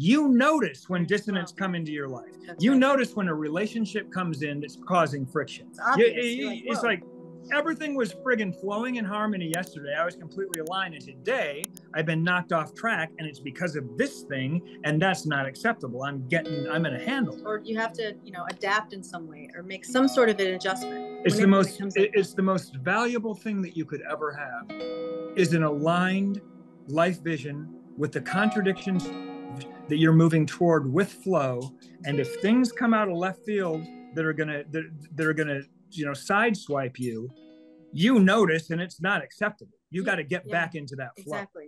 You notice when dissonance come into your life. You notice when a relationship comes in that's causing friction. It's like everything was friggin' flowing in harmony yesterday. I was completely aligned, and today I've been knocked off track, and it's because of this thing, and that's not acceptable. I'm in a handle. Or you have to, adapt in some way or make some sort of an adjustment. It's the most valuable thing that you could ever have is an aligned life vision with the contradictions that you're moving toward with flow. And if things come out of left field that are gonna sideswipe you, you notice, and it's not acceptable. You got to get back into that flow. Exactly.